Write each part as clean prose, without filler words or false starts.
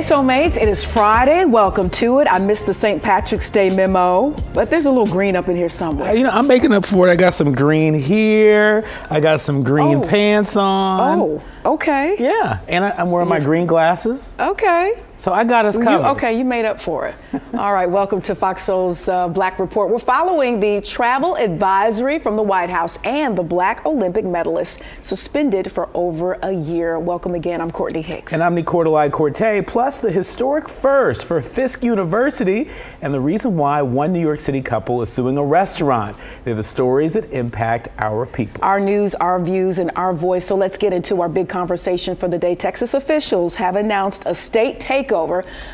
Hey Soulmates, it is Friday. Welcome to it. I missed the St. Patrick's Day memo, but there's a little green up in here somewhere. You know, I'm making up for it. I got some green here. I got some green pants on. Oh, okay. Yeah, and I'm wearing my green glasses. Okay. So I got us covered. You made up for it. All right, welcome to Fox Soul's Black Report. We're following the travel advisory from the White House and the Black Olympic medalist suspended for over a year. Welcome again. I'm Courtney Hicks. And I'm Nicolai Korte, plus the historic first for Fisk University and the reason why one New York City couple is suing a restaurant. They're the stories that impact our people. Our news, our views, and our voice. So let's get into our big conversation for the day. Texas officials have announced a state takeover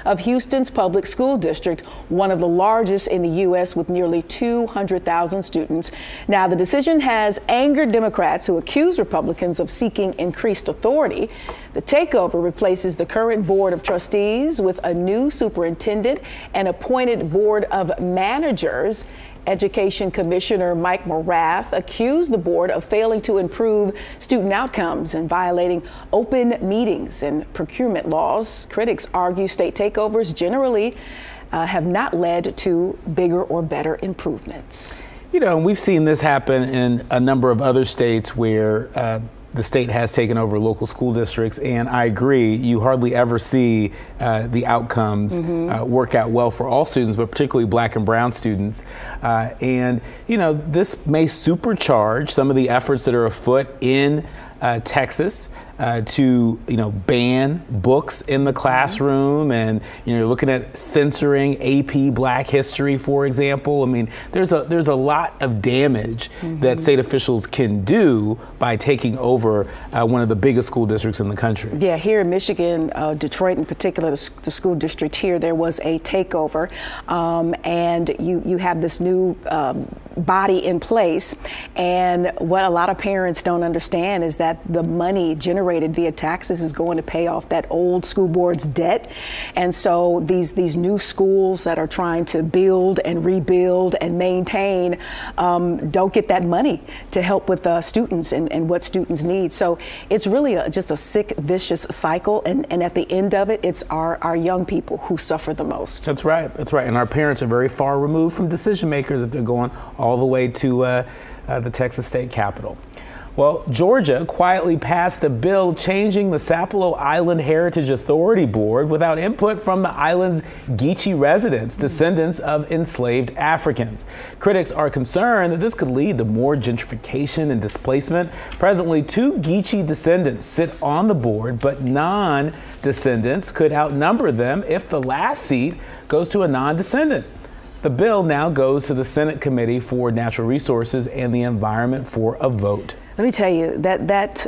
of Houston's public school district, one of the largest in the U.S. with nearly 200,000 students. Now, the decision has angered Democrats who accuse Republicans of seeking increased authority. The takeover replaces the current board of trustees with a new superintendent and appointed board of managers. Education Commissioner Mike Morath accused the board of failing to improve student outcomes and violating open meetings and procurement laws. Critics argue state takeovers generally have not led to bigger or better improvements. You know, and we've seen this happen in a number of other states where the state has taken over local school districts, and I agree, you hardly ever see the outcomes work out well for all students, but particularly Black and brown students. And, you know, this may supercharge some of the efforts that are afoot in Texas to, you know, ban books in the classroom. And, you know, you're looking at censoring AP Black history, for example. I mean, there's a lot of damage that state officials can do by taking over one of the biggest school districts in the country. Yeah, here in Michigan, Detroit in particular, the school district here, there was a takeover. And you have this new body in place. And what a lot of parents don't understand is that the money generated via taxes is going to pay off that old school board's debt. And so these new schools that are trying to build and rebuild and maintain don't get that money to help with students and what students need. So it's really just a sick, vicious cycle. And at the end of it, it's our young people who suffer the most. That's right. That's right. And our parents are very far removed from decision makers if they're going all the way to the Texas state capitol. Well, Georgia quietly passed a bill changing the Sapelo Island Heritage Authority Board without input from the island's Geechee residents, descendants of enslaved Africans. Critics are concerned that this could lead to more gentrification and displacement. Presently, two Geechee descendants sit on the board, but non-descendants could outnumber them if the last seat goes to a non-descendant. The bill now goes to the Senate Committee for Natural Resources and the Environment for a vote. Let me tell you that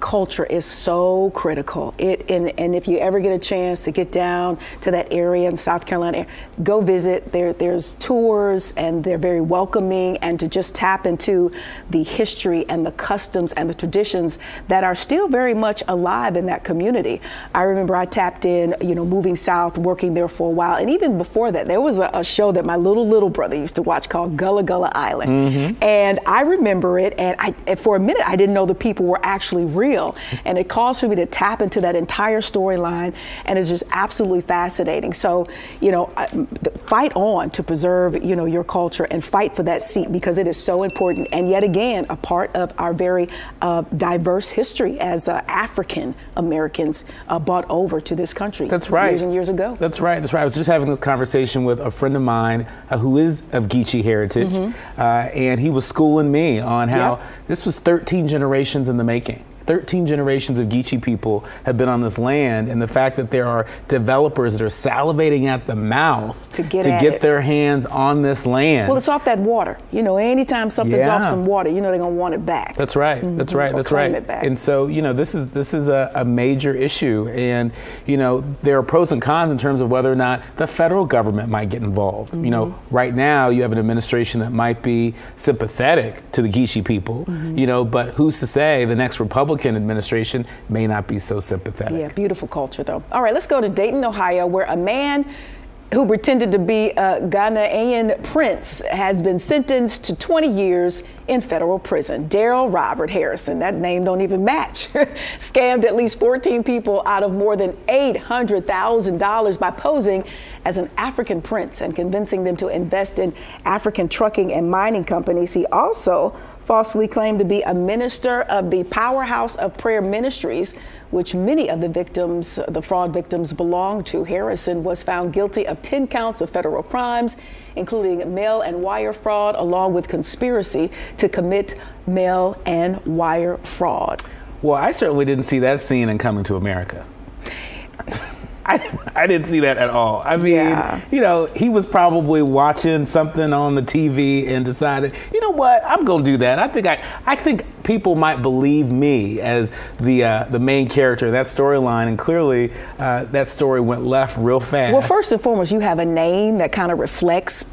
culture is so critical. And if you ever get a chance to get down to that area in South Carolina, go visit. There's tours and they're very welcoming, and to just tap into the history and the customs and the traditions that are still very much alive in that community. I remember I tapped in, you know, moving south, working there for a while, and even before that, there was a show that my little brother used to watch called Gullah Gullah Island, and I remember it, and for a minute, I didn't know the people were actually real. And it calls for me to tap into that entire storyline, and it's just absolutely fascinating. So, you know, fight on to preserve, you know, your culture and fight for that seat because it is so important. And yet again, a part of our very diverse history as African Americans brought over to this country. That's right. Years and years ago. That's right. That's right. I was just having this conversation with a friend of mine who is of Geechee heritage, and he was schooling me on how this was 13 generations in the making. 13 generations of Geechee people have been on this land, and the fact that there are developers that are salivating at the mouth to get their hands on this land. Well, it's off that water. You know, anytime something's off some water, you know they're going to want it back. That's right. That's right. That's right. And so, you know, this is a major issue, and, you know, there are pros and cons in terms of whether or not the federal government might get involved. You know, right now you have an administration that might be sympathetic to the Geechee people, you know, but who's to say the next Republican administration may not be so sympathetic. Yeah, beautiful culture, though. All right, let's go to Dayton, Ohio, where a man who pretended to be a Ghanaian prince, has been sentenced to 20 years in federal prison. Darryl Robert Harrison, that name don't even match, scammed at least 14 people out of more than $800,000 by posing as an African prince and convincing them to invest in African trucking and mining companies. He also falsely claimed to be a minister of the Powerhouse of Prayer Ministries, which many of the victims, the fraud victims, belonged to. Harrison was found guilty of 10 counts of federal crimes, including mail and wire fraud, along with conspiracy to commit mail and wire fraud. Well, I certainly didn't see that scene in Coming to America. I didn't see that at all. I mean, you know, he was probably watching something on the TV and decided, you know what, I'm going to do that. I think people might believe me as the main character of that storyline. And clearly that story went left real fast. Well, first and foremost, you have a name that kind of reflects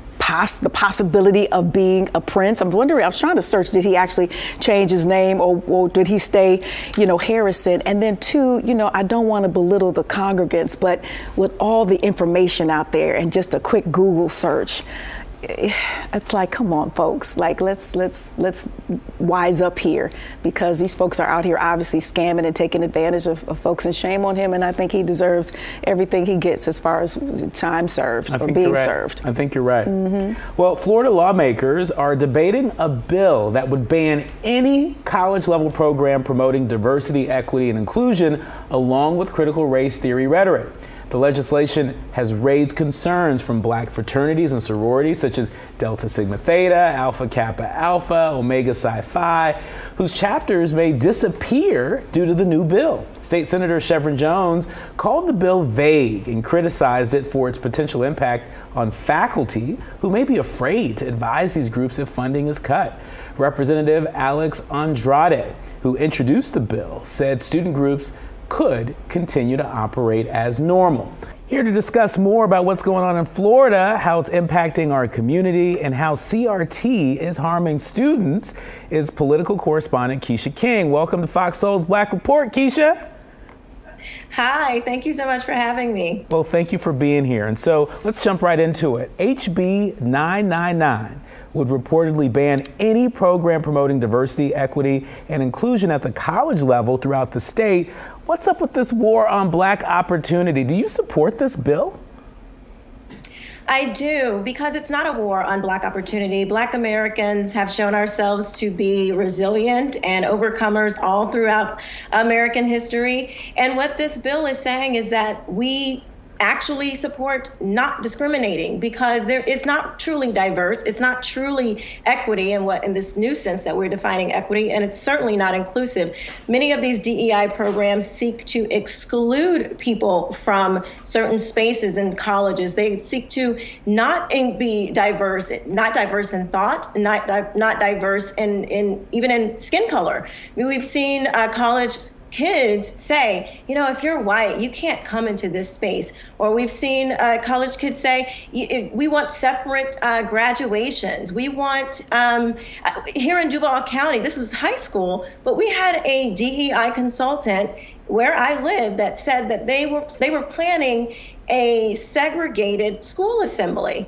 the possibility of being a prince. I'm wondering, I was trying to search, did he actually change his name or did he stay, you know, Harrison? And then two, you know, I don't want to belittle the congregants, but with all the information out there and just a quick Google search, it's like, come on, folks, like let's wise up here, because these folks are out here obviously scamming and taking advantage of folks, and shame on him. And I think he deserves everything he gets as far as time served or being served. I think you're right. Mm-hmm. Well, Florida lawmakers are debating a bill that would ban any college level program promoting diversity, equity, and inclusion, along with critical race theory rhetoric. The legislation has raised concerns from black fraternities and sororities such as Delta Sigma Theta, Alpha Kappa Alpha, Omega Psi Phi, whose chapters may disappear due to the new bill. State Senator Chevron Jones called the bill vague and criticized it for its potential impact on faculty who may be afraid to advise these groups if funding is cut. Representative Alex Andrade, who introduced the bill, said student groups could continue to operate as normal. Here to discuss more about what's going on in Florida, how it's impacting our community, and how CRT is harming students is political correspondent Keisha King. Welcome to Fox Soul's Black Report, Keisha. Hi, thank you so much for having me. Well, thank you for being here. And so let's jump right into it. HB 999 would reportedly ban any program promoting diversity, equity, and inclusion at the college level throughout the state. What's up with this war on black opportunity? Do you support this bill? I do, because it's not a war on black opportunity. Black Americans have shown ourselves to be resilient and overcomers all throughout American history. And what this bill is saying is that we actually support not discriminating, because there is not truly diverse. It's not truly equity in this new sense that we're defining equity, and it's certainly not inclusive. Many of these DEI programs seek to exclude people from certain spaces in colleges. They seek to not be diverse, not diverse in thought, not diverse in even in skin color. I mean, we've seen college kids say, you know, if you're white, you can't come into this space. Or we've seen college kids say, we want separate graduations. We want, here in Duval County, this was high school, but we had a DEI consultant where I live that said that they were planning a segregated school assembly.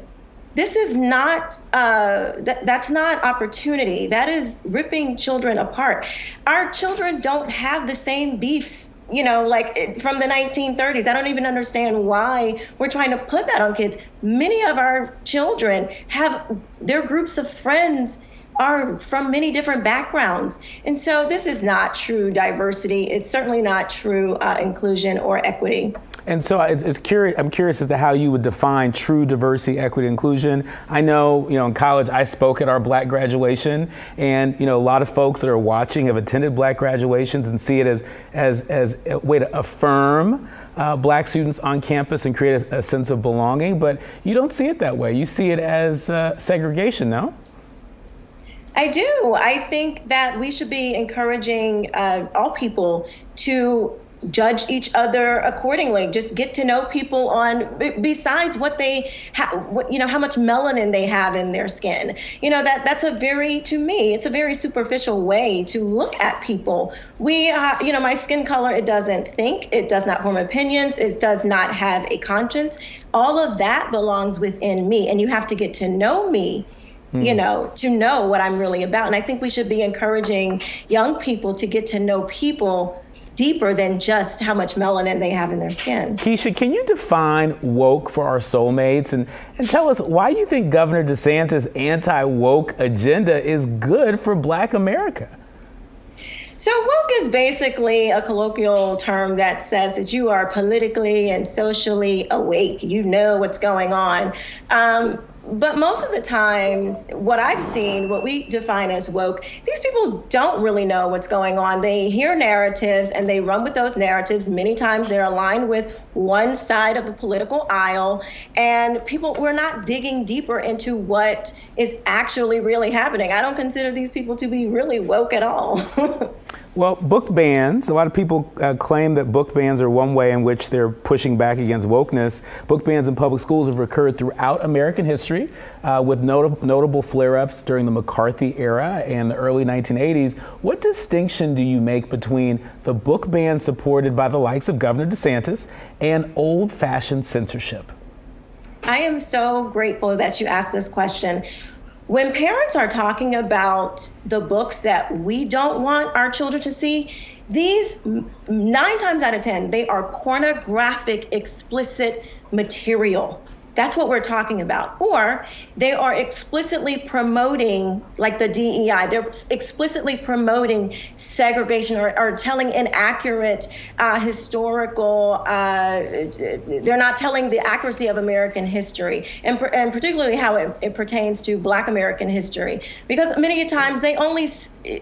This is not, that's not opportunity. That is ripping children apart. Our children don't have the same beefs, you know, like from the 1930s. I don't even understand why we're trying to put that on kids. Many of our children have their groups of friends are from many different backgrounds. And so this is not true diversity. It's certainly not true inclusion or equity. And so it's curious. I'm curious as to how you would define true diversity, equity, inclusion. I know, you know, in college I spoke at our black graduation, and you know a lot of folks that are watching have attended black graduations and see it as a way to affirm black students on campus and create a sense of belonging. But you don't see it that way. You see it as segregation, no? I do. I think that we should be encouraging all people to judge each other accordingly. Just get to know people on besides what they have, you know, how much melanin they have in their skin. You know, that's a very, to me, it's a very superficial way to look at people. You know, my skin color, it doesn't think, it does not form opinions, it does not have a conscience. All of that belongs within me, and you have to get to know me, you know, to know what I'm really about. And I think we should be encouraging young people to get to know people deeper than just how much melanin they have in their skin. Keisha, can you define woke for our soulmates and tell us why you think Governor DeSantis' anti-woke agenda is good for Black America? So woke is basically a colloquial term that says that you are politically and socially awake. You know what's going on. But most of the times, what I've seen, what we define as woke, these people don't really know what's going on. They hear narratives and they run with those narratives. Many times they're aligned with one side of the political aisle, and we're not digging deeper into what is actually really happening. I don't consider these people to be really woke at all. Well, book bans, a lot of people claim that book bans are one way in which they're pushing back against wokeness. Book bans in public schools have occurred throughout American history with notable flare-ups during the McCarthy era and the early 1980s. What distinction do you make between the book ban supported by the likes of Governor DeSantis and old-fashioned censorship? I am so grateful that you asked this question. When parents are talking about the books that we don't want our children to see, these 9 times out of 10, they are pornographic, explicit material. That's what we're talking about. Or they are explicitly promoting, like the DEI, they're explicitly promoting segregation or telling inaccurate historical, they're not telling the accuracy of American history and particularly how it pertains to Black American history. Because many times they only,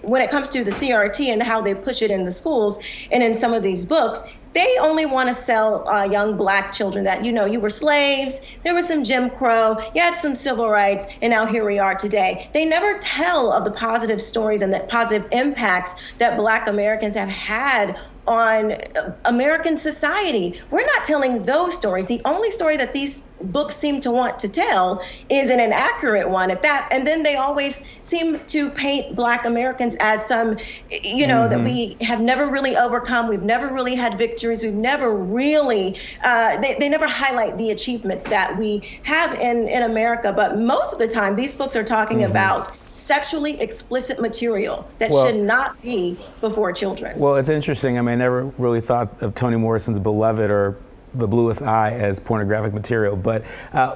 when it comes to the CRT and how they push it in the schools and in some of these books, they only want to sell young Black children that, you know, you were slaves, there was some Jim Crow, you had some civil rights, and now here we are today. They never tell of the positive stories and the positive impacts that Black Americans have had on American society. We're not telling those stories. The only story that these books seem to want to tell is an inaccurate one at that. And then they always seem to paint Black Americans as some, you know, that we have never really overcome. We've never really had victories. We've never really, they never highlight the achievements that we have in America. But most of the time, these books are talking about sexually explicit material that should not be before children. Well, it's interesting. I mean, I never really thought of Toni Morrison's Beloved or The Bluest Eye as pornographic material. But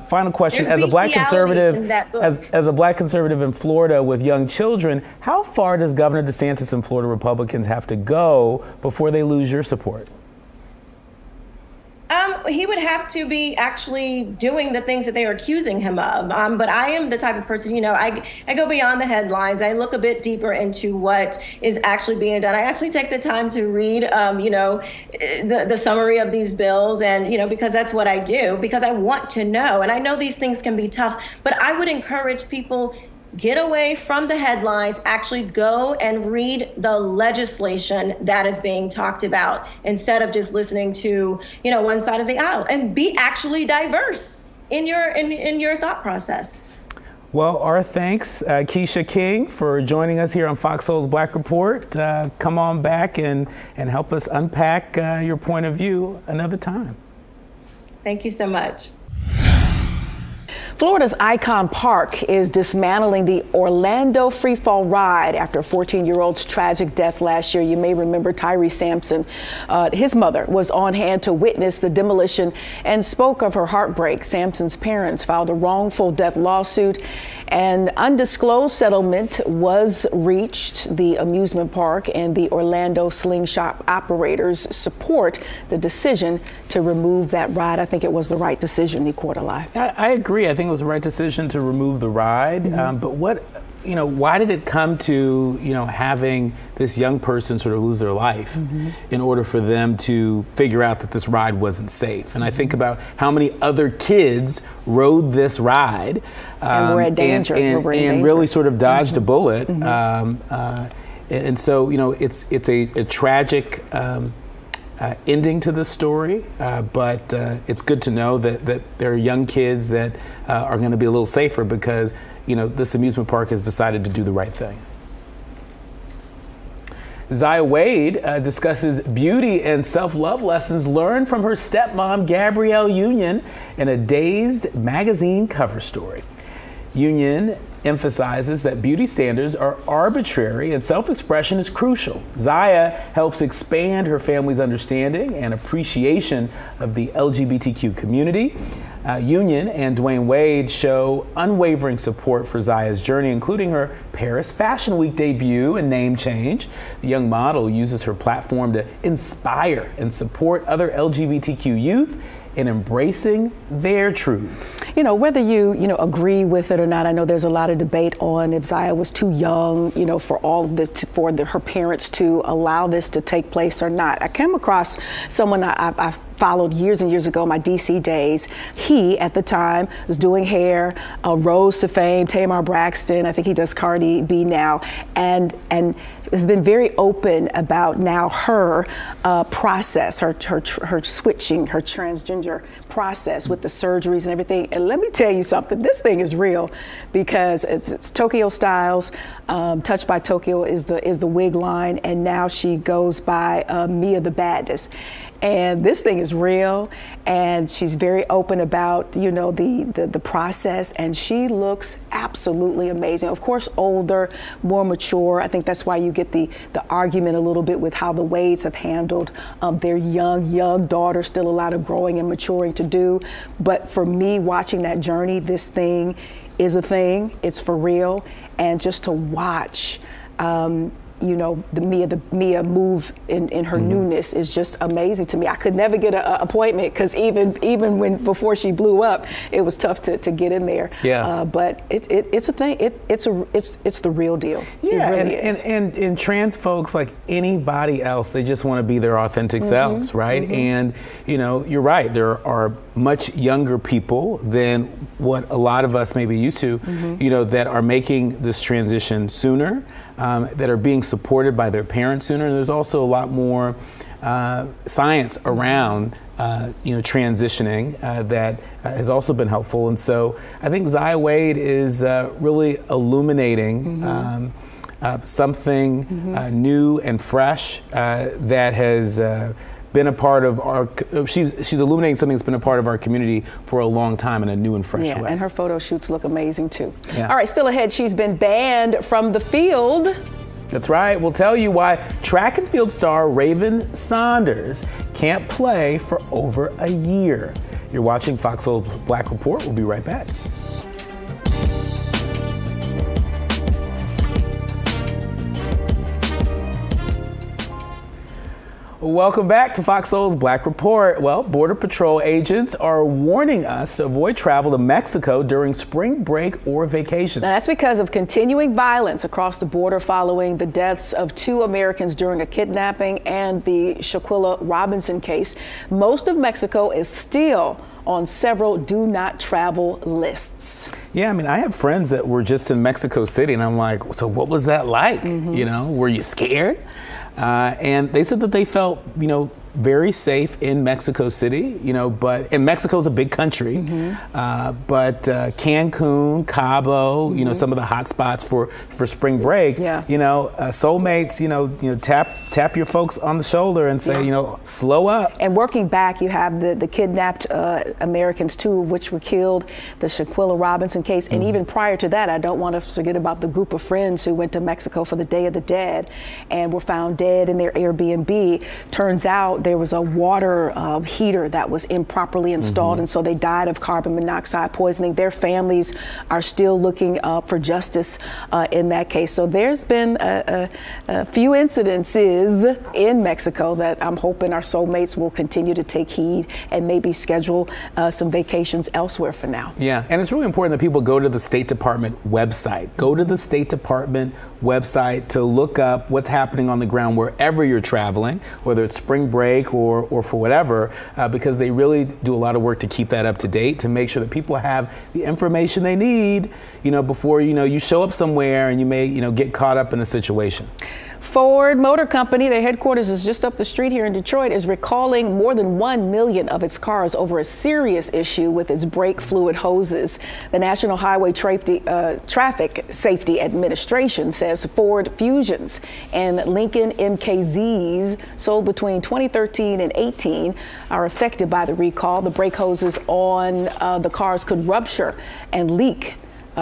final question, as a Black conservative, as a Black conservative in Florida with young children, how far does Governor DeSantis and Florida Republicans have to go before they lose your support? He would have to be actually doing the things that they are accusing him of. But I am the type of person, you know, I go beyond the headlines. I look a bit deeper into what is actually being done. I actually take the time to read, you know, the summary of these bills. And, you know, because that's what I do, because I want to know. And I know these things can be tough, but I would encourage people, get away from the headlines, actually go and read the legislation that is being talked about instead of just listening to, you know, one side of the aisle, and be actually diverse in your thought process. Well, our thanks, Keisha King, for joining us here on Fox Soul's Black Report. Come on back and help us unpack your point of view another time. Thank you so much. Florida's Icon Park is dismantling the Orlando Freefall Ride after a 14-year-old's tragic death last year. You may remember Tyree Sampson. His mother was on hand to witness the demolition and spoke of her heartbreak. Sampson's parents filed a wrongful death lawsuit. An undisclosed settlement was reached. The amusement park and the Orlando Slingshot operators support the decision to remove that ride. I think it was the right decision, Nicolai. I agree. I think it was the right decision to remove the ride. But what, you know, why did it come to, you know, having this young person sort of lose their life in order for them to figure out that this ride wasn't safe? And I think about how many other kids rode this ride and were in danger and really sort of dodged a bullet. And so, you know, it's a tragic ending to this story, but it's good to know that, there are young kids that are going to be a little safer because, you know, this amusement park has decided to do the right thing. Zaya Wade discusses beauty and self-love lessons learned from her stepmom, Gabrielle Union, in a Dazed magazine cover story. Union emphasizes that beauty standards are arbitrary and self-expression is crucial. Zaya helps expand her family's understanding and appreciation of the LGBTQ community. Union and Dwayne Wade show unwavering support for Zaya's journey, including her Paris Fashion Week debut and name change. The young model uses her platform to inspire and support other LGBTQ youth in embracing their truths. You know, whether you know, agree with it or not, I know there's a lot of debate on if Zaya was too young, you know, for all of this, her parents to allow this to take place or not. I came across someone I've followed years and years ago, my DC days. He, at the time, was doing hair, rose to fame, Tamar Braxton, I think he does Cardi B now, and has been very open about now her process, her switching, her transgender process with the surgeries and everything. And let me tell you something, this thing is real because it's Tokyo Styles, Touched by Tokyo is the wig line, and now she goes by Mia the Baddest. And this thing is real, and she's very open about, you know, the process, and she looks absolutely amazing. Of course, older, more mature. I think that's why you get the argument a little bit with how the Wades have handled their young daughter. Still a lot of growing and maturing to do. But for me, watching that journey, this thing is a thing. It's for real, and just to watch. You know, the Mia move in her newness is just amazing to me. I could never get an appointment because even before she blew up, it was tough to get in there. Yeah. But it's a thing. It's the real deal. Yeah. It really is. And trans folks, like anybody else, they just want to be their authentic selves, right? And you know, you're right. There are much younger people than what a lot of us may be used to, you know, that are making this transition sooner, that are being supported by their parents sooner. And there's also a lot more science around, you know, transitioning that has also been helpful. And so I think Zaya Wade is really illuminating something new and fresh that has been a part of our, she's illuminating something that's been a part of our community for a long time in a new and fresh way. And her photo shoots look amazing too. Yeah. All right, still ahead, she's been banned from the field. That's right, we'll tell you why track and field star Raven Saunders can't play for over a year. You're watching Fox Soul's Black Report, we'll be right back. Welcome back to Fox Soul's Black Report. Well, Border Patrol agents are warning us to avoid travel to Mexico during spring break or vacation. Now, that's because of continuing violence across the border following the deaths of 2 Americans during a kidnapping and the Shaquilla Robinson case. Most of Mexico is still on several do not travel lists. Yeah, I mean, I have friends that were just in Mexico City, and I'm like, so what was that like? You know, were you scared? And they said that they felt, you know, very safe in Mexico City, you know, but, and Mexico's a big country, but Cancun, Cabo, you know, some of the hot spots for spring break, you know, soulmates, you know, tap your folks on the shoulder and say, you know, slow up. And working back, you have the kidnapped Americans, 2 of which were killed, the Shaquilla Robinson case, and even prior to that, I don't want to forget about the group of friends who went to Mexico for the Day of the Dead and were found dead in their Airbnb. Turns out there was a water heater that was improperly installed, and so they died of carbon monoxide poisoning. Their families are still looking for justice in that case. So there's been a few incidences in Mexico that I'm hoping our soulmates will continue to take heed and maybe schedule some vacations elsewhere for now. Yeah, and it's really important that people go to the State Department website. Go to the State Department website to look up what's happening on the ground wherever you're traveling, whether it's spring break or for whatever, because they really do a lot of work to keep that up to date, to make sure that people have the information they need, you know, before, you know, you show up somewhere and you may, you know, get caught up in a situation. Ford Motor Company, their headquarters is just up the street here in Detroit, is recalling more than 1 million of its cars over a serious issue with its brake fluid hoses. The National Highway Traffic Safety Administration says Ford Fusions and Lincoln MKZs sold between 2013 and 18 are affected by the recall. The brake hoses on the cars could rupture and leak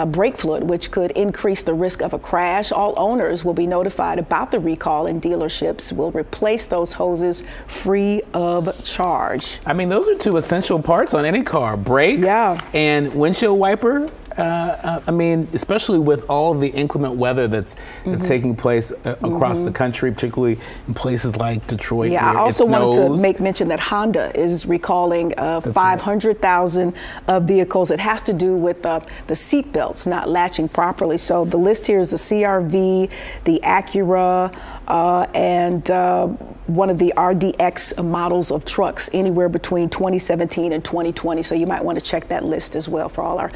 brake fluid, which could increase the risk of a crash. All owners will be notified about the recall, and dealerships will replace those hoses free of charge. I mean, those are two essential parts on any car, brakes and windshield wiper. I mean, especially with all the inclement weather that's taking place across the country, particularly in places like Detroit. Yeah, where I also wanted to make mention that Honda is recalling 500,000 vehicles. It has to do with the seat belts not latching properly. So the list here is the CR-V, the Acura, and one of the RDX models of trucks, anywhere between 2017 and 2020. So you might want to check that list as well for all our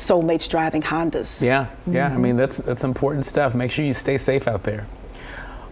soulmates driving Hondas. I mean, that's important stuff. Make sure you stay safe out there.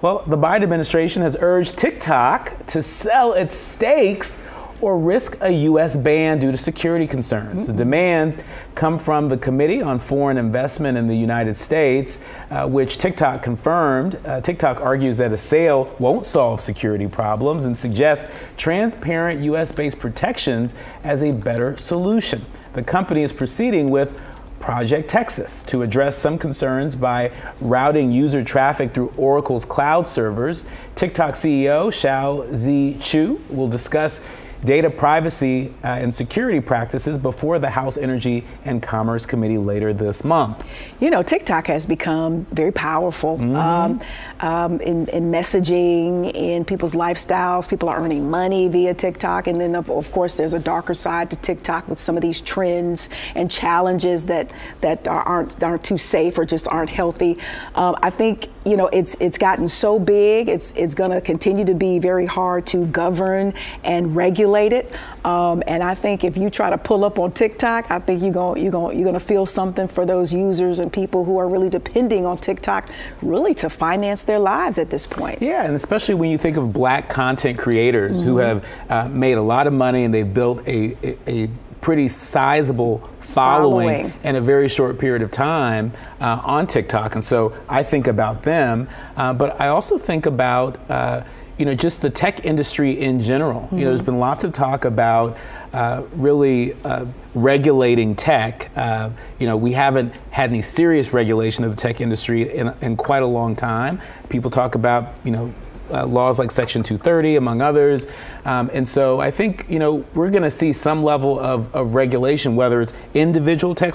Well, the Biden administration has urged TikTok to sell its stakes or risk a U.S. ban due to security concerns. The demands come from the Committee on Foreign Investment in the United States, which TikTok confirmed. TikTok argues that a sale won't solve security problems and suggests transparent U.S.-based protections as a better solution. The company is proceeding with Project Texas to address some concerns by routing user traffic through Oracle's cloud servers. TikTok CEO Xiaozi Chu will discuss data privacy and security practices before the House Energy and Commerce Committee later this month. You know, TikTok has become very powerful in messaging, in people's lifestyles. People are earning money via TikTok. And then, of course, there's a darker side to TikTok with some of these trends and challenges that aren't too safe or just aren't healthy. I think, you know, it's gotten so big, it's going to continue to be very hard to govern and regulate. And I think if you try to pull up on TikTok, I think you're gonna feel something for those users and people who are really depending on TikTok really to finance their lives at this point. Yeah, and especially when you think of Black content creators who have made a lot of money and they've built a pretty sizable following in a very short period of time on TikTok. And so I think about them, but I also think about you know, just the tech industry in general. You know, there's been lots of talk about really regulating tech. You know, we haven't had any serious regulation of the tech industry in quite a long time. People talk about, you know, laws like Section 230, among others. And so I think, you know, we're going to see some level of regulation, whether it's individual tech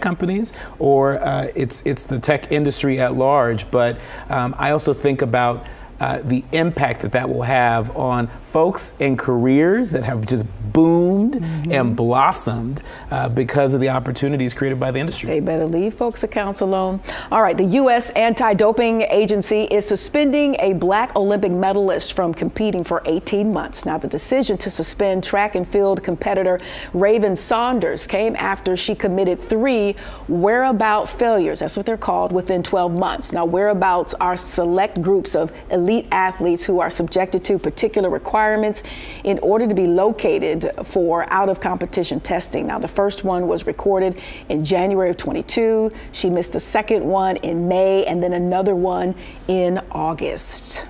companies or it's the tech industry at large. But I also think about the impact that will have on folks and careers that have just boomed and blossomed because of the opportunities created by the industry. They better leave folks' accounts alone. All right, the U.S. Anti-Doping Agency is suspending a Black Olympic medalist from competing for 18 months. Now, the decision to suspend track and field competitor Raven Saunders came after she committed 3 whereabout failures, that's what they're called, within 12 months. Now, whereabouts are select groups of elite athletes who are subjected to particular requirements in order to be located for out-of-competition testing. Now, the first one was recorded in January of 22. She missed a second one in May and then another one in August.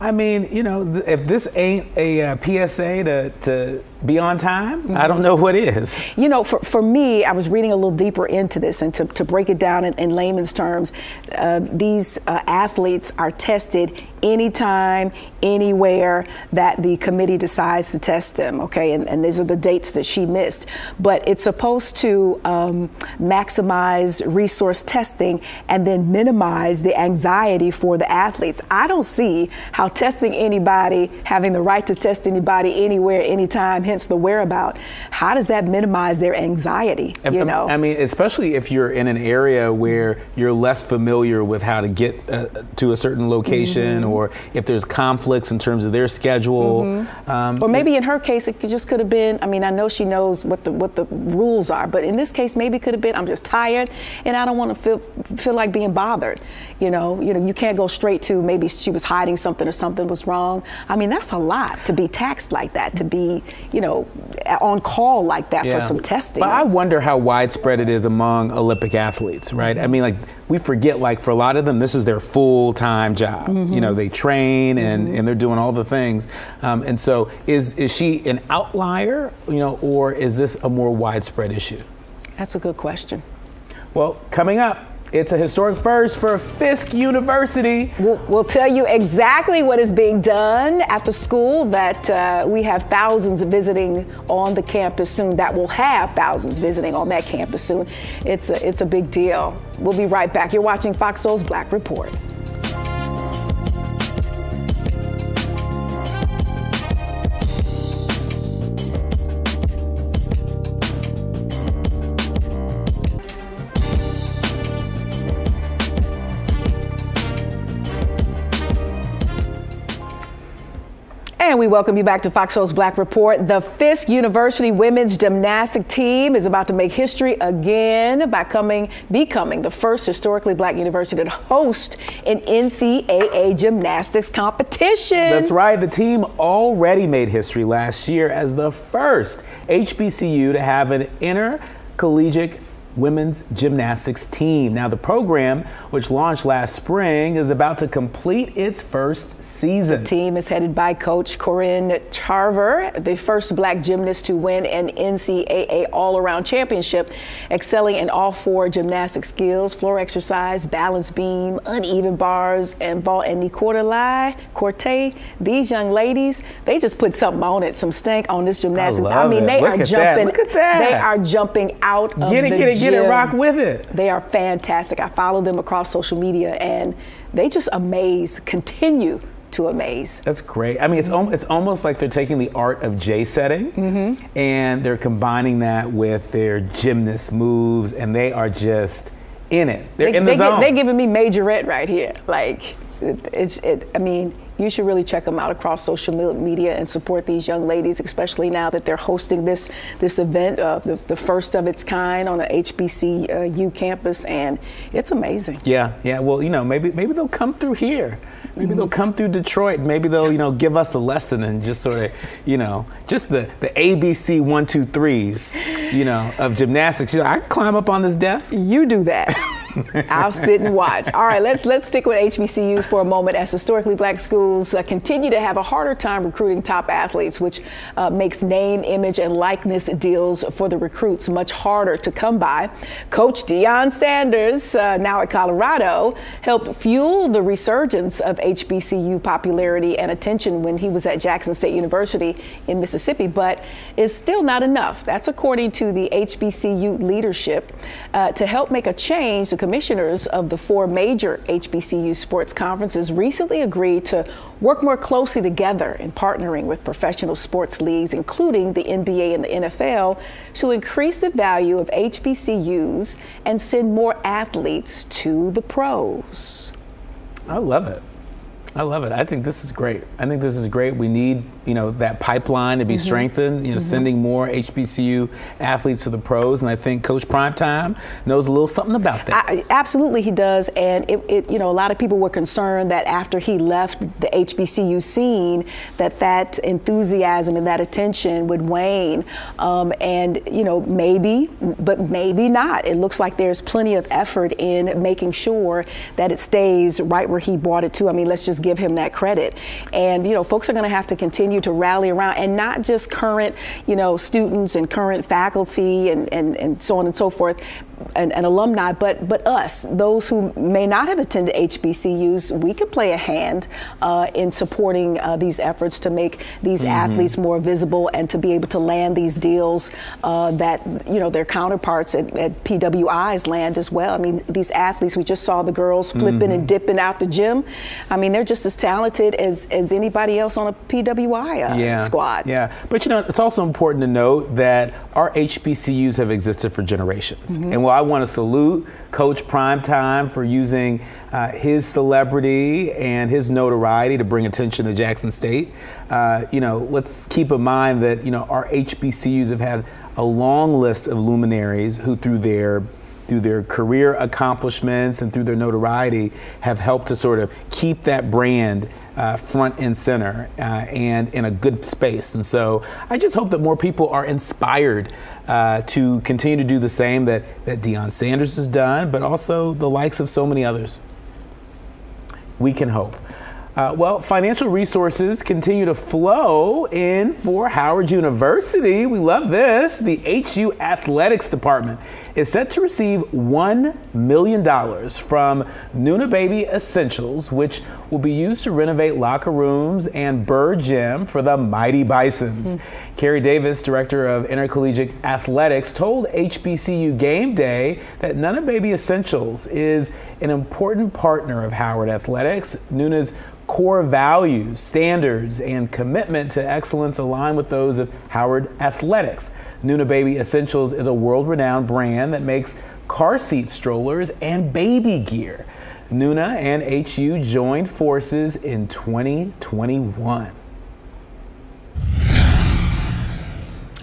I mean, you know, if this ain't a PSA to be on time, I don't know what is. You know, for me, I was reading a little deeper into this, and to break it down in layman's terms, these athletes are tested anytime, anywhere that the committee decides to test them, okay? And these are the dates that she missed. But it's supposed to maximize resource testing and then minimize the anxiety for the athletes. I don't see how testing anybody, having the right to test anybody anywhere, anytime, hence the whereabout, how does that minimize their anxiety? You know, I mean, especially if you're in an area where you're less familiar with how to get to a certain location, mm-hmm. or if there's conflicts in terms of their schedule, mm-hmm. Or maybe in her case it just could have been, I mean, I know she knows what the rules are, but in this case maybe it could have been, I'm just tired and I don't want to feel like being bothered. You know, you can't go straight to, maybe she was hiding something or something was wrong. I mean, that's a lot to be taxed like that, to be, you know, on call like that, yeah. for some testing. But I wonder how widespread it is among Olympic athletes, right? I mean, like, we forget, like, for a lot of them, this is their full-time job. Mm-hmm. You know, they train and they're doing all the things. And so is she an outlier, you know, or is this a more widespread issue? That's a good question. Well, coming up, it's a historic first for Fisk University. We'll tell you exactly what is being done at the school that we have thousands visiting on the campus soon, that will have thousands visiting on that campus soon. It's a big deal. We'll be right back. You're watching Fox Soul's Black Report. And we welcome you back to Fox Soul's Black Report. The Fisk University women's gymnastic team is about to make history again by becoming the first historically black university to host an NCAA gymnastics competition. That's right. The team already made history last year as the first HBCU to have an intercollegiate women's gymnastics team. Now the program, which launched last spring, is about to complete its first season. The team is headed by Coach Corinne Tarver, the first black gymnast to win an NCAA all-around championship, excelling in all four gymnastic skills: floor exercise, balance beam, uneven bars, and ball. And Nicolai Korte, these young ladies, they just put something on it, some stank on this gymnastics. I mean, they are jumping. Look at that. They are jumping out of the Get it, rock with it. They are fantastic. I follow them across social media and they just continue to amaze. That's great. I mean, it's almost like they're taking the art of J-setting, mm-hmm. and they're combining that with their gymnast moves, and they are just in it. They're in the zone. They're giving me majorette right here. Like, I mean, you should really check them out across social media and support these young ladies, especially now that they're hosting this event, the first of its kind on a HBCU campus, and it's amazing. Yeah. Well, you know, maybe they'll come through here. Maybe mm-hmm. they'll come through Detroit. Maybe they'll, you know, give us a lesson and just sort of, you know, just the ABC 1, 2, 3s, you know, of gymnastics. You know, I climb up on this desk. You do that. I'll sit and watch. All right, let's stick with HBCUs for a moment, as historically black schools continue to have a harder time recruiting top athletes, which makes name, image, and likeness deals for the recruits much harder to come by. Coach Deion Sanders, now at Colorado, helped fuel the resurgence of HBCU popularity and attention when he was at Jackson State University in Mississippi, but it's still not enough. That's according to the HBCU leadership. To help make a change, the commissioners of the four major HBCU sports conferences recently agreed to work more closely together in partnering with professional sports leagues, including the NBA and the NFL, to increase the value of HBCUs and send more athletes to the pros. I love it. I love it. I think this is great. We need, you know, that pipeline to be mm-hmm. strengthened, you know, mm-hmm. sending more HBCU athletes to the pros. And I think Coach Primetime knows a little something about that. Absolutely, he does. And, you know, a lot of people were concerned that after he left the HBCU scene, that enthusiasm and that attention would wane. And, you know, maybe, but maybe not. It looks like there's plenty of effort in making sure that it stays right where he brought it to. I mean, let's just give him that credit. And, you know, folks are going to have to continue to rally around, and not just current, you know, students and current faculty and so on and so forth, and alumni, but us, those who may not have attended HBCUs, we could play a hand in supporting these efforts to make these mm-hmm. athletes more visible and to be able to land these deals that, you know, their counterparts at PWIs land as well. I mean, these athletes, we just saw the girls flipping mm-hmm. and dipping out the gym. I mean, they're just just as talented as anybody else on a PWI squad. Yeah, but you know, it's also important to note that our HBCUs have existed for generations. Mm-hmm. And while I want to salute Coach Primetime for using his celebrity and his notoriety to bring attention to Jackson State, you know, let's keep in mind that, you know, our HBCUs have had a long list of luminaries who through their career accomplishments and through their notoriety have helped to sort of keep that brand front and center and in a good space. And so I just hope that more people are inspired to continue to do the same that Deion Sanders has done, but also the likes of so many others. We can hope. Well, financial resources continue to flow in for Howard University. We love this. The HU Athletics Department is set to receive $1 million from Nuna Baby Essentials, which will be used to renovate locker rooms and Bird Gym for the Mighty Bisons. Mm-hmm. Carrie Davis, director of intercollegiate athletics, told HBCU Game Day that Nuna Baby Essentials is an important partner of Howard Athletics. Nuna's core values, standards, and commitment to excellence align with those of Howard Athletics. Nuna Baby Essentials is a world-renowned brand that makes car seat strollers and baby gear. Nuna and HU joined forces in 2021.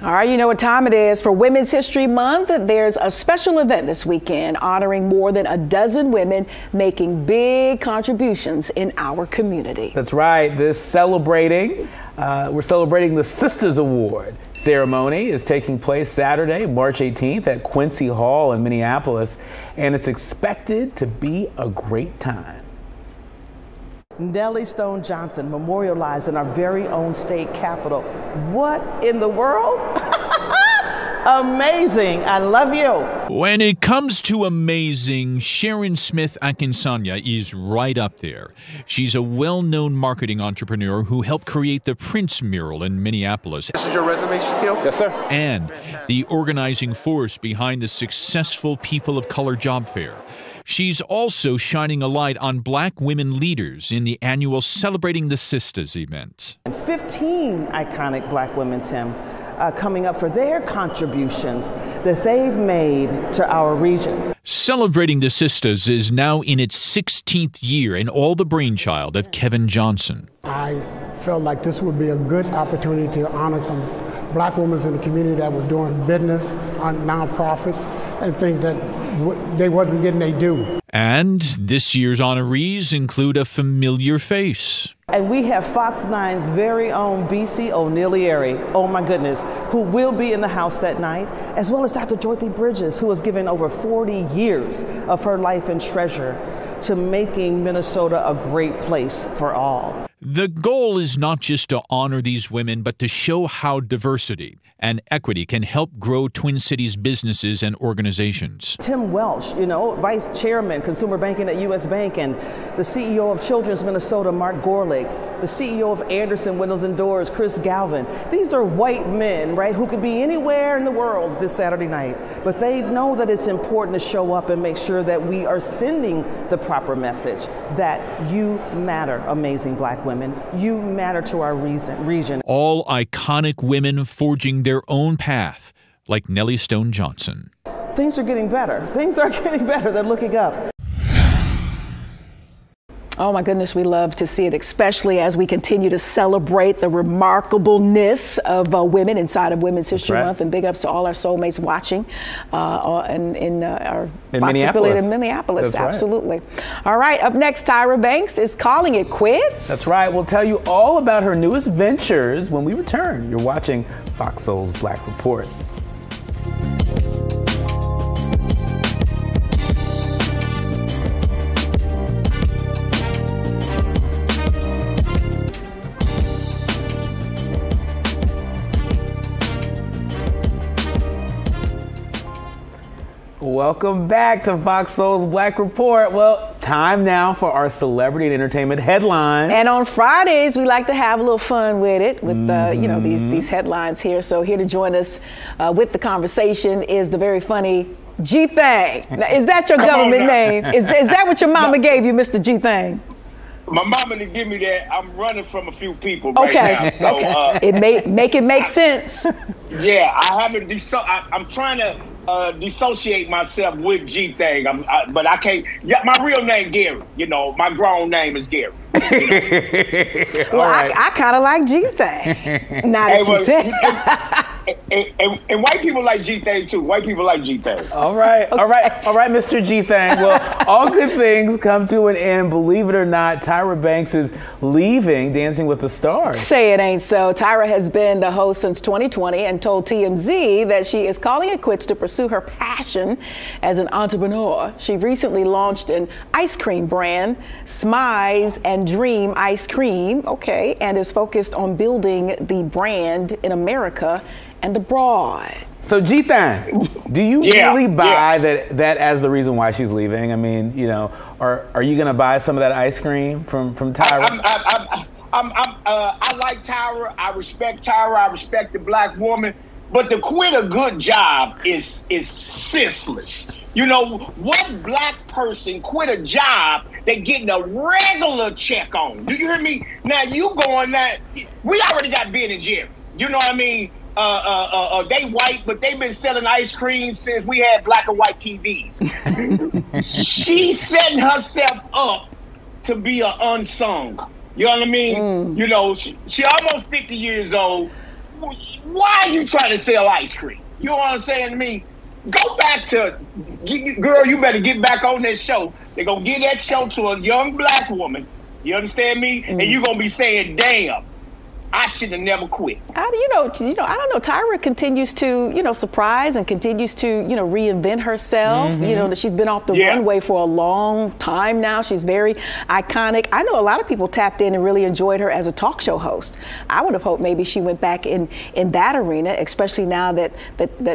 All right, you know what time it is. For Women's History Month, there's a special event this weekend honoring more than a dozen women making big contributions in our community. That's right. We're celebrating the Sisters Award ceremony is taking place Saturday, March 18th at Quincy Hall in Minneapolis, and it's expected to be a great time. Nellie Stone Johnson memorialized in our very own state capitol. What in the world? Amazing. I love you. When it comes to amazing, Sharon Smith Akinsanya is right up there. She's a well-known marketing entrepreneur who helped create the Prince mural in Minneapolis. This is your resume, Shaquille? Yes, sir. And the organizing force behind the successful People of Color Job Fair. She's also shining a light on black women leaders in the annual Celebrating the Sisters event. 15 iconic black women, Tim, coming up for their contributions that they've made to our region. Celebrating the Sisters is now in its 16th year and all the brainchild of Kevin Johnson. I felt like this would be a good opportunity to honor some black women in the community that was doing business on nonprofits and things that they wasn't getting they do. And this year's honorees include a familiar face. And we have Fox 9's very own B.C. O'Neillieri, oh my goodness, who will be in the house that night, as well as Dr. Dorothy Bridges, who has given over 40 years of her life and treasure to making Minnesota a great place for all. The goal is not just to honor these women, but to show how diversity and equity can help grow Twin Cities businesses and organizations. Tim Welsh, you know, Vice Chairman, Consumer Banking at U.S. Bank, and the CEO of Children's Minnesota, Mark Gorlick, the CEO of Anderson Windows and Doors, Chris Galvin. These are white men, right, who could be anywhere in the world this Saturday night, but they know that it's important to show up and make sure that we are sending the proper message that you matter, amazing black women. You matter to our region. All iconic women forging their own path, like Nellie Stone Johnson. Things are getting better. Things are getting better. They're looking up. Oh my goodness, we love to see it, especially as we continue to celebrate the remarkableness of women inside of Women's History Month. And big ups to all our soulmates watching in Minneapolis. That's absolutely. Right. All right, up next, Tyra Banks is calling it quits. That's right. We'll tell you all about her newest ventures when we return. You're watching Fox Soul's Black Report. Welcome back to Fox Soul's Black Report. Well, time now for our celebrity and entertainment headlines. And on Fridays, we like to have a little fun with it, with you know, these headlines here. So here to join us with the conversation is the very funny G Thang. Now, is that your government name? Is that what your mama gave you, Mr. G Thang? My mama didn't give me that. I'm running from a few people right now. So, okay. It make it make sense. Yeah, I haven't. I'm trying to dissociate myself with G Thang. But I can't. Yeah, my real name Gary. You know, my grown name is Gary. You know? Well, right. I kind of like G Thang. Now that you said. And white people like G Thang too. White people like G Thang. All right, okay. all right, Mr. G Thang. Well, all good things come to an end. Believe it or not, Tyra Banks is leaving Dancing with the Stars. Say it ain't so. Tyra has been the host since 2020 and told TMZ that she is calling it quits to pursue her passion as an entrepreneur. She recently launched an ice cream brand, Smize and Dream Ice Cream, okay, and is focused on building the brand in America and abroad. So G Thang, do you really buy that as the reason why she's leaving? I mean, you know, are you gonna buy some of that ice cream from Tyra? I like Tyra. I respect Tyra. I respect the black woman. But to quit a good job is senseless. You know, what black person quit a job they're getting a regular check on? Do you hear me? Now you going that we already got Ben and Jerry. You know what I mean? They white, but they've been selling ice cream since we had black and white TVs. She's setting herself up to be an unsung. You know what I mean? You know, she almost 50 years old. Why are you trying to sell ice cream? You know what I'm saying to me? Go back to, girl, you better get back on that show. They're going to give that show to a young black woman. You understand me? And you're going to be saying, damn. I should have never quit. I don't know. Tyra continues to, surprise and continues to, reinvent herself. You know, that she's been off the runway for a long time now. She's very iconic. I know a lot of people tapped in and really enjoyed her as a talk show host. I would have hoped maybe she went back in that arena, especially now that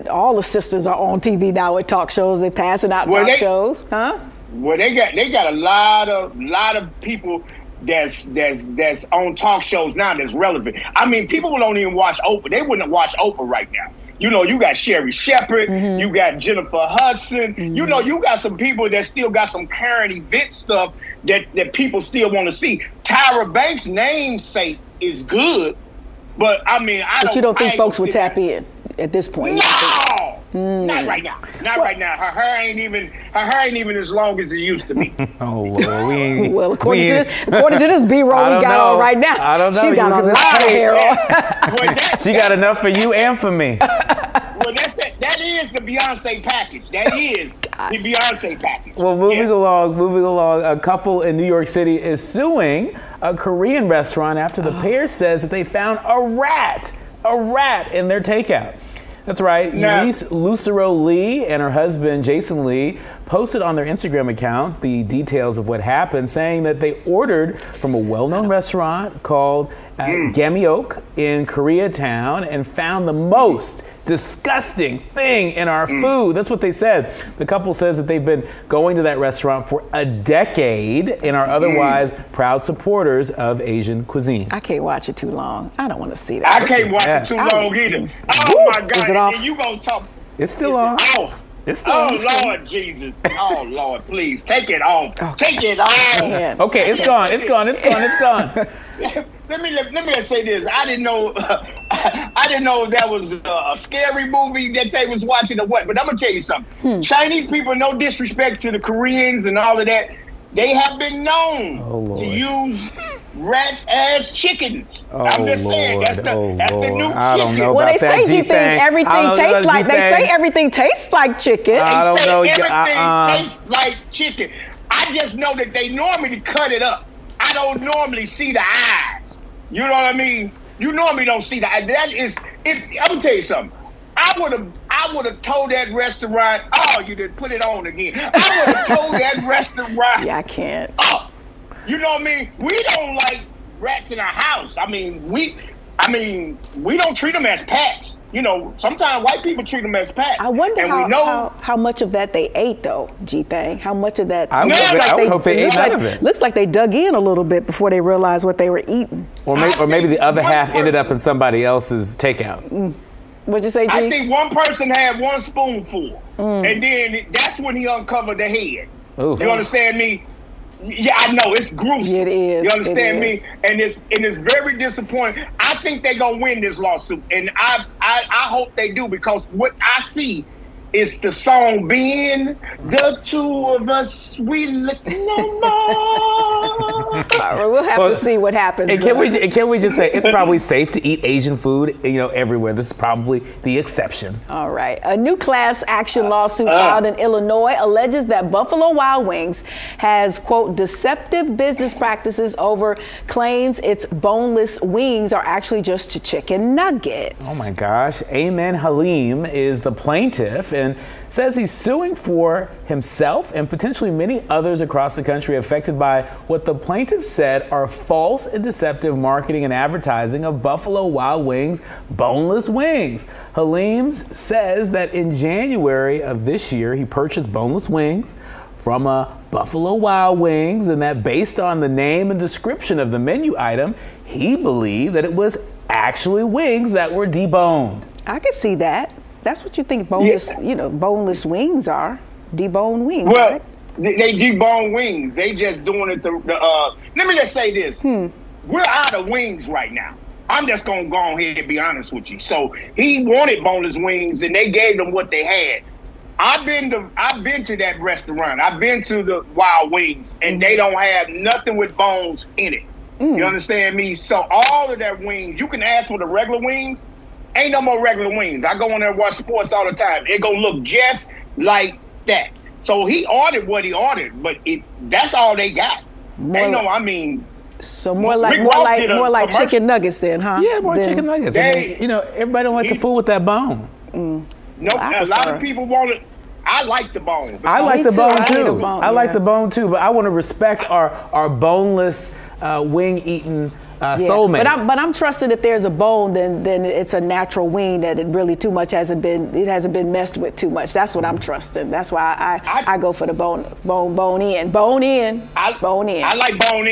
all the sisters are on TV now with talk shows. They're passing out talk shows, huh? Well, they got a lot of people that's on talk shows now that's relevant. I mean, people don't even watch Oprah. They wouldn't watch Oprah right now. You know, you got Sherry Shepherd, you got Jennifer Hudson, you know, you got some people that still got some current event stuff that people still want to see. Tyra Banks' namesake is good, but I mean, but you don't think folks would tap in at this point? No! Not right now. Not right now. Her hair ain't even as long as it used to be. Oh Lord, well, according to this B-roll we got on right now. I don't know. She got a lot of hair on. She got enough for you and for me. Well, that is the Beyonce package. That is the Beyonce package. Well, moving along, a couple in New York City is suing a Korean restaurant after the pair says that they found a rat in their takeout. That's right. Eunice Lucero Lee and her husband, Jason Lee, posted on their Instagram account the details of what happened, saying that they ordered from a well-known restaurant called Gamyeok in Koreatown and found the most disgusting thing in our food. That's what they said. The couple says that they've been going to that restaurant for a decade and are otherwise proud supporters of Asian cuisine. I can't watch it too long. I don't want to see that. I can't watch it too long either. Oh my God. Is it off? And you gonna talk. It's still on. Oh Lord Jesus! Oh Lord, please take it off! Oh, take it off! Man. Okay, it's gone! It's gone! It's gone! It's gone! Let me just say this. I didn't know. I didn't know if that was a scary movie that they was watching or what. But I'm gonna tell you something. Chinese people, no disrespect to the Koreans and all of that, they have been known to use rats as chickens. I'm just saying that's the new chicken. I don't know about that. Well, they say everything tastes like chicken. I don't know. Everything tastes like chicken. I just know that they normally cut it up. I don't normally see the eyes. You know what I mean? You normally don't see the eyes. That is, I'm gonna tell you something. I would have told that restaurant. Oh, you didn't put it on again. I would have told that restaurant. Yeah, I can't. Oh, you know what I mean? We don't like rats in our house. I mean, we don't treat them as pets. You know, sometimes white people treat them as pets. I wonder how much of that they ate, though, G Thang. How much of that? I would hope they ate none of it. Looks like they dug in a little bit before they realized what they were eating. Or maybe the other half ended up in somebody else's takeout. What'd you say, G? I think one person had one spoonful, and then that's when he uncovered the head. Ooh. You understand me? Yeah, I know. It's gruesome. It is. You understand me? And it's very disappointing. I think they're going to win this lawsuit. And I hope they do, because what I see is the song being "The Two of Us, We Look No More." Right, we'll have to see what happens. And can we just say it's probably safe to eat Asian food, you know, everywhere. This is probably the exception. All right. A new class action lawsuit filed in Illinois alleges that Buffalo Wild Wings has, quote, deceptive business practices over claims its boneless wings are actually just chicken nuggets. Oh my gosh. Amen Halim is the plaintiff and says he's suing for himself and potentially many others across the country affected by what the plaintiff said are false and deceptive marketing and advertising of Buffalo Wild Wings boneless wings. Halim says that in January of this year, he purchased boneless wings from a Buffalo Wild Wings, and that based on the name and description of the menu item, he believed that it was actually wings that were deboned. I could see that. That's what you think boneless, yeah, you know, boneless wings are. Deboned wings. Well, right? They deboned wings. They just doing it to, let me just say this. We're out of wings right now. I'm just going to go on here and be honest with you. So he wanted boneless wings and they gave him what they had. I've been to that restaurant. I've been to the Wild Wings and they don't have nothing with bones in it. You understand me? So all of that wings, you can ask for the regular wings. Ain't no more regular wings. I go in there and watch sports all the time. It gonna look just like that. So he ordered what he ordered, but that's all they got. Ain't no, I mean. So more like chicken nuggets then, huh? Yeah, chicken nuggets. You know, everybody don't like the food with that bone. No, well, a lot of people want it. I like the bone. I like the bone too. I like the bone too, but I want to respect our boneless wing-eating soulmates. But I'm trusting if there's a bone, then it's a natural wing that it really too much hasn't been messed with too much. That's what I'm trusting. That's why I go for the bone in. I like bone in. I like bone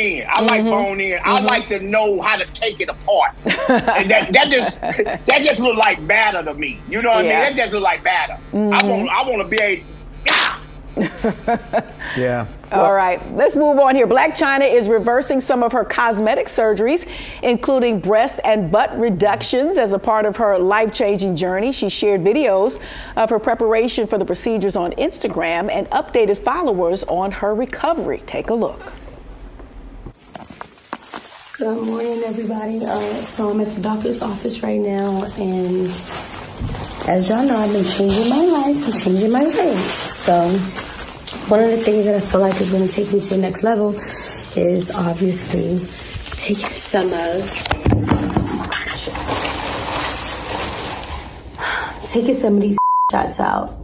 in. I like to know how to take it apart. And that just look like batter to me. You know what I mean? That just look like batter. I want to be a. Yeah. All right, let's move on here. Blac Chyna is reversing some of her cosmetic surgeries, including breast and butt reductions as a part of her life-changing journey. She shared videos of her preparation for the procedures on Instagram and updated followers on her recovery. Take a look. Good morning, everybody. So I'm at the doctor's office right now, and as y'all know, I've been changing my life and changing my ways. So one of the things that I feel like is going to take me to the next level is obviously taking some of these shots out.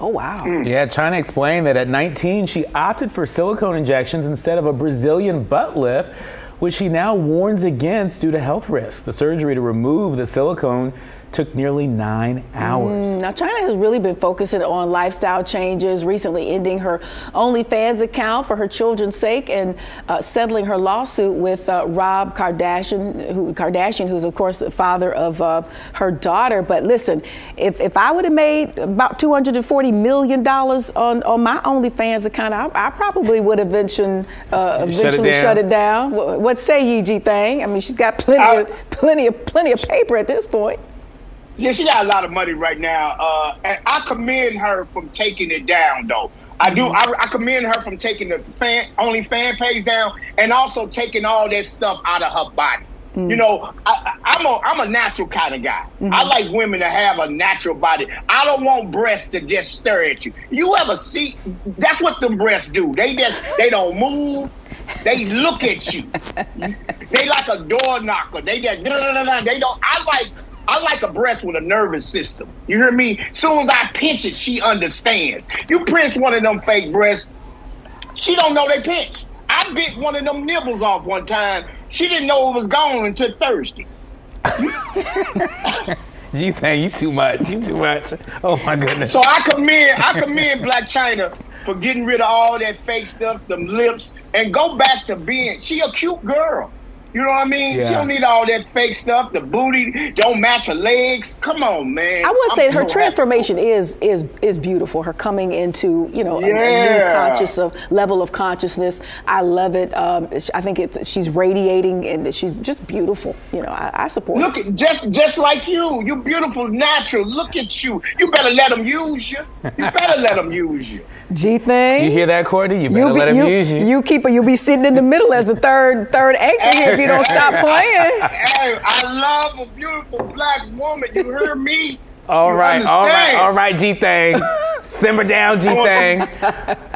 Oh, wow. Yeah, Chyna explained that at 19, she opted for silicone injections instead of a Brazilian butt lift, which she now warns against due to health risks. The surgery to remove the silicone took nearly 9 hours. Now, Chyna has really been focusing on lifestyle changes, recently ending her OnlyFans account for her children's sake and settling her lawsuit with Rob Kardashian, who's, of course, the father of her daughter. But listen, if I would have made about $240 million on my OnlyFans account, I probably would have eventually shut it down. What say you, G Thang? I mean, she's got plenty of paper at this point. Yeah, she got a lot of money right now, and I commend her from taking it down, though. I do. I commend her from taking the OnlyFans page down and also taking all that stuff out of her body. You know, I'm a natural kind of guy. I like women to have a natural body. I don't want breasts to just stare at you. You ever see? That's what them breasts do. They don't move. They look at you. They like a door knocker. They just they don't. I like a breast with a nervous system. You hear me? Soon as I pinch it, she understands. You pinch one of them fake breasts, she don't know they pinch. I bit one of them nibbles off one time. She didn't know it was gone until Thursday. You think you too much. You too much. Oh my goodness. So I commend Blac Chyna for getting rid of all that fake stuff, them lips, and go back to being. She a cute girl. You know what I mean? Yeah. She don't need all that fake stuff. The booty don't match her legs. Come on, man. I would say her transformation is beautiful. Her coming into, you know, a new conscious of level of consciousness. I love it. I think it's she's radiating and she's just beautiful. You know, I support. Look at just like you. You're beautiful, natural. Look at you. You better let them use you. You better let them use you. G Thang. You hear that, Korte? You better let them use you. You'll be sitting in the middle as the third anchor here if you don't stop playing. Hey, I love a beautiful black woman. You hear me? All right, G Thang. Simmer down, G Thang.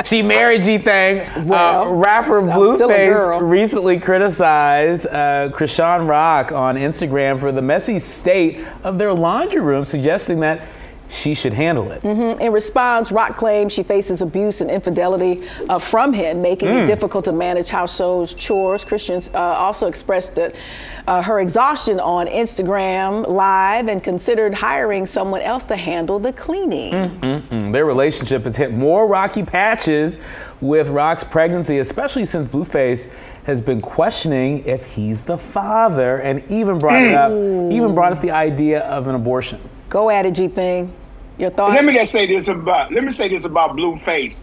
She married G Thang. Well, rapper Blueface recently criticized Krishan Rock on Instagram for the messy state of their laundry room, suggesting that she should handle it. Mm-hmm. In response, Rock claims she faces abuse and infidelity from him, making it difficult to manage household chores. Christians also expressed her exhaustion on Instagram Live and considered hiring someone else to handle the cleaning. Their relationship has hit more rocky patches with Rock's pregnancy, especially since Blueface has been questioning if he's the father and even brought up the idea of an abortion. Go at it, G Thang. Your thoughts? Let me say this about Blueface.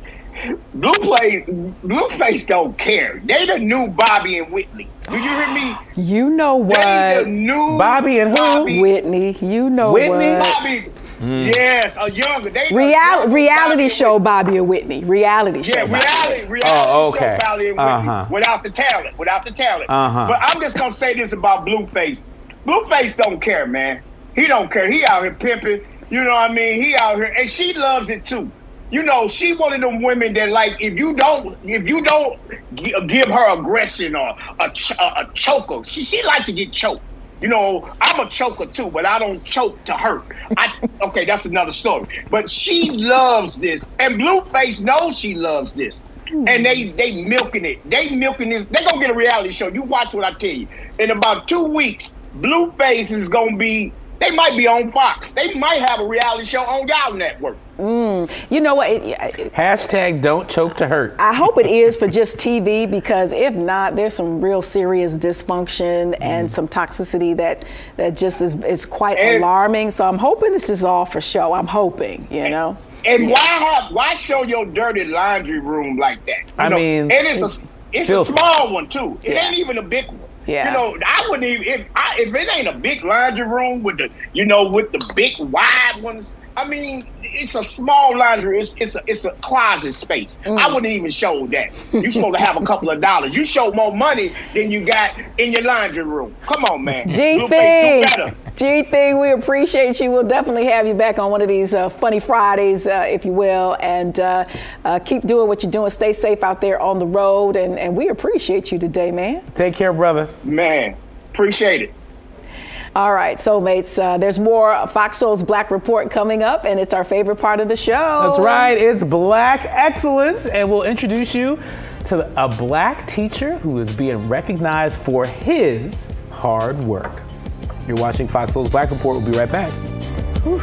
Blueface don't care. They the new Bobby and Whitney. Do you hear me? You know what? They the new Bobby and who? Bobby. Whitney. You know Whitney? What? Bobby. Yes, a younger. They reality show Bobby and Whitney. Reality show. Yeah, reality show Bobby and Whitney. Without the talent. But I'm just gonna say this about Blueface. Blueface don't care, man. He don't care. He out here pimping. You know what I mean? He out here, and she loves it too. You know, she one of them women that like if you don't give her aggression or a choker, she like to get choked. You know, I'm a choker too, but I don't choke to hurt. Okay, that's another story. But she loves this, and Blueface knows she loves this, and they milking it. They milking this. They gonna get a reality show. You watch what I tell you. In about 2 weeks, Blueface is gonna be. They might be on Fox. They might have a reality show on y'all network. You know what? Hashtag don't choke to hurt. I hope it is for just TV, because if not, there's some real serious dysfunction and some toxicity that just is quite alarming. So I'm hoping this is all for show. I'm hoping, you know. And why show your dirty laundry room like that? I mean, and it's a small one too. It ain't even a big one. Yeah. You know, I wouldn't even if it ain't a big laundry room with the big wide ones. I mean, it's a small laundry. It's a closet space. I wouldn't even show that. You supposed to have a couple of dollars. You show more money than you got in your laundry room. Come on, man. G Thang, we appreciate you. We'll definitely have you back on one of these funny Fridays, if you will. And keep doing what you're doing. Stay safe out there on the road. And we appreciate you today, man. Take care, brother. Man, appreciate it. All right, soulmates, there's more Fox Soul's Black Report coming up, and it's our favorite part of the show. That's right. It's Black Excellence, and we'll introduce you to a Black teacher who is being recognized for his hard work. You're watching Fox Soul's Black Report. We'll be right back. Whew.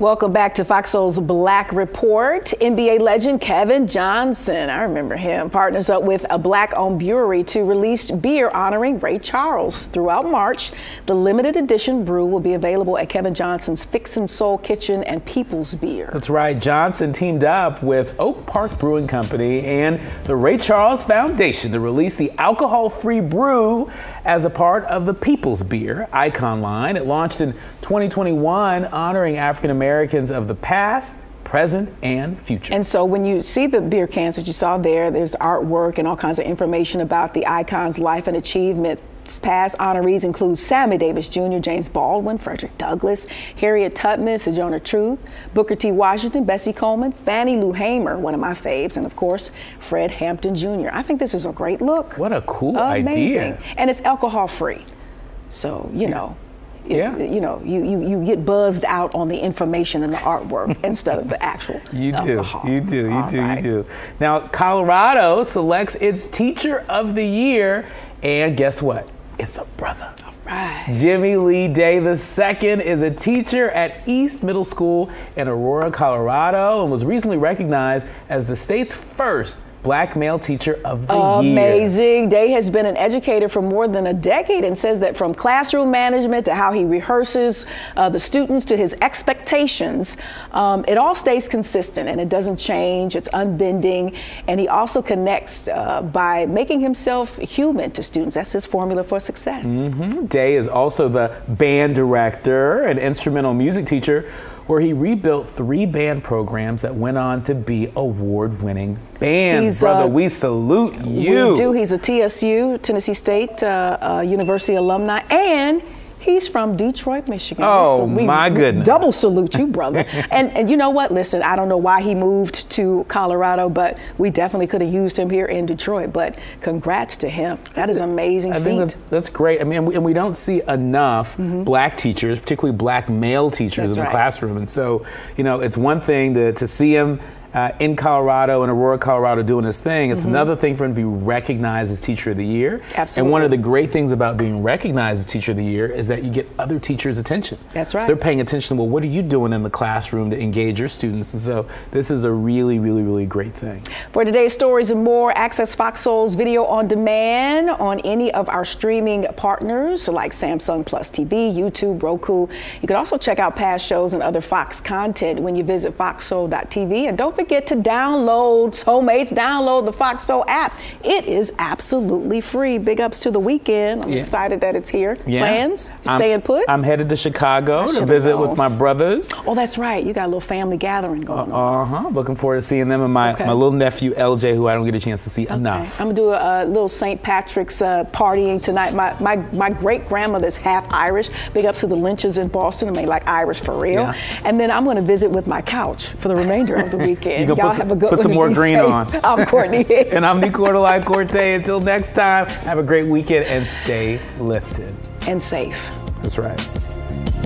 Welcome back to Fox Soul's Black Report. NBA legend Kevin Johnson, I remember him, partners up with a Black-owned brewery to release beer honoring Ray Charles. Throughout March, the limited edition brew will be available at Kevin Johnson's Fixin' Soul Kitchen and People's Beer. That's right. Johnson teamed up with Oak Park Brewing Company and the Ray Charles Foundation to release the alcohol-free brew as a part of the People's Beer icon line. It launched in 2021, honoring African Americans of the past, present, and future. And so when you see the beer cans that you saw there, there's artwork and all kinds of information about the icon's life and achievement. Past honorees include Sammy Davis Jr., James Baldwin, Frederick Douglass, Harriet Tubman, Sojourner Truth, Booker T. Washington, Bessie Coleman, Fannie Lou Hamer, one of my faves, and of course, Fred Hampton Jr. I think this is a great look. What a cool idea. And it's alcohol-free. So, you know. Yeah. You know, you get buzzed out on the information and the artwork instead of the actual alcohol. You do. Now, Colorado selects its Teacher of the Year, and guess what? It's a brother. All right. right. Jimmy Lee Day II is a teacher at East Middle School in Aurora, Colorado, and was recently recognized as the state's first Black male teacher of the year. Amazing. Day has been an educator for more than a decade and says that from classroom management to how he rehearses the students to his expectations, it all stays consistent and it doesn't change. It's unbending. And he also connects by making himself human to students. That's his formula for success. Mm-hmm. Day is also the band director and instrumental music teacher, where he rebuilt 3 band programs that went on to be award-winning bands. Brother, we salute you. We do. He's a TSU, Tennessee State University alumni, and he's from Detroit, Michigan. Oh, my goodness. Double salute you, brother. And you know what? Listen, I don't know why he moved to Colorado, but we definitely could have used him here in Detroit. But congrats to him. That is amazing feat. That's great. I mean, and we don't see enough Black teachers, particularly Black male teachers in the classroom. And so, you know, it's one thing to see him in Colorado, in Aurora, Colorado, doing his thing. It's another thing for him to be recognized as Teacher of the Year. Absolutely. And one of the great things about being recognized as Teacher of the Year is that you get other teachers' attention. That's right. So they're paying attention to, well, what are you doing in the classroom to engage your students? And so this is a really, really, really great thing. For today's stories and more, access Fox Soul's video on demand on any of our streaming partners like Samsung Plus TV, YouTube, Roku. You can also check out past shows and other Fox content when you visit foxsoul.tv. And don't forget to download, Soulmates, download the Fox Soul app. It is absolutely free. Big ups to the weekend. I'm excited that it's here. Yeah. Plans? Staying put? I'm headed to Chicago to visit with my brothers. Oh, that's right. You got a little family gathering going on. Uh-huh. Looking forward to seeing them and my little nephew, LJ, who I don't get a chance to see enough. I'm going to do a little St. Patrick's partying tonight. My great-grandmother's half Irish. Big ups to the Lynches in Boston. I mean, like Irish for real. Yeah. And then I'm going to visit with my couch for the remainder of the weekend. Y'all have a good one. Put some more green on. I'm Courtney Hicks. And I'm Nicolai Korte. Until next time, have a great weekend and stay lifted. And safe. That's right.